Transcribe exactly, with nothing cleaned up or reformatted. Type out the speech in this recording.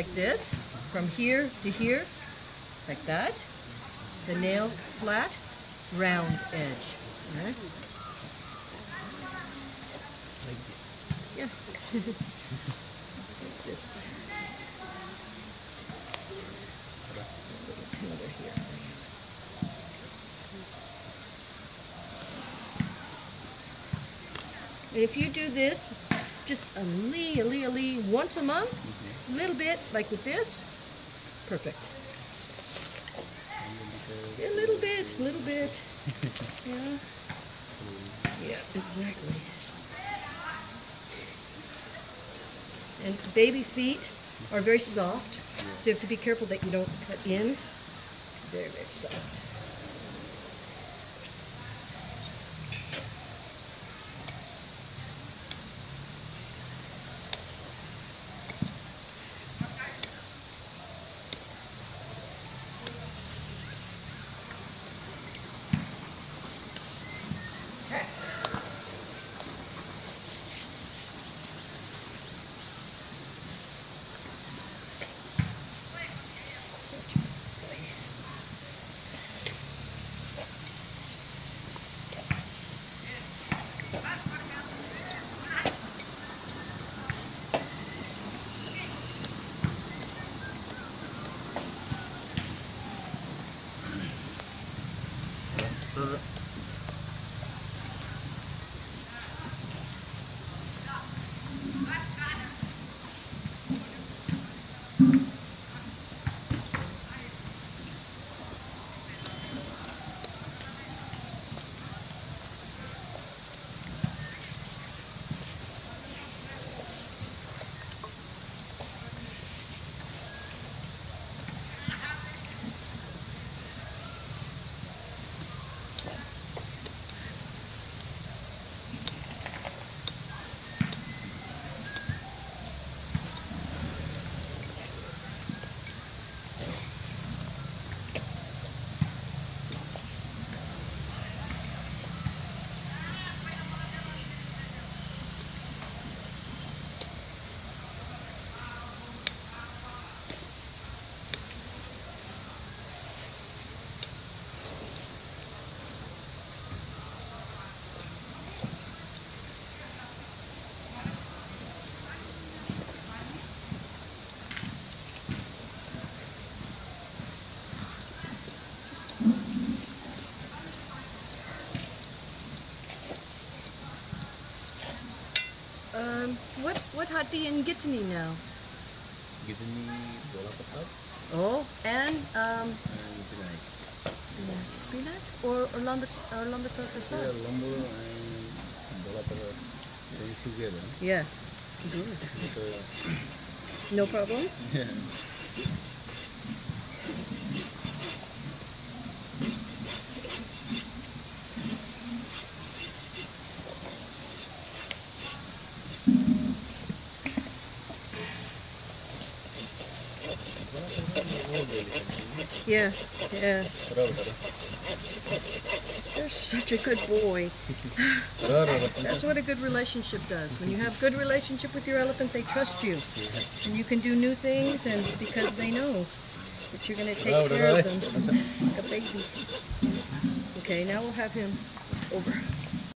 like this, from here to here, like that. The nail flat, round edge. Right? Like this. Yeah. Like this. A little tender here. If you do this, just a lee, a lee, a lee once a month, a little bit, like with this, perfect. A little bit, a little bit, yeah, yeah, exactly. And baby feet are very soft, so you have to be careful that you don't cut in. Very, very soft. Um, what what hati in Gitani now? Gitani, dolapasad. Oh, and um. And Gitani. Gitani or or lambasad or lambasad. Yeah, lambasad and dolapasad. They together. Yeah. Good. So, no problem. Yeah. Yeah, yeah. You're such a good boy. That's what a good relationship does. When you have good relationship with your elephant, they trust you. And you can do new things, and because they know that you're going to take care of them. Like a baby. Okay, now we'll have him over.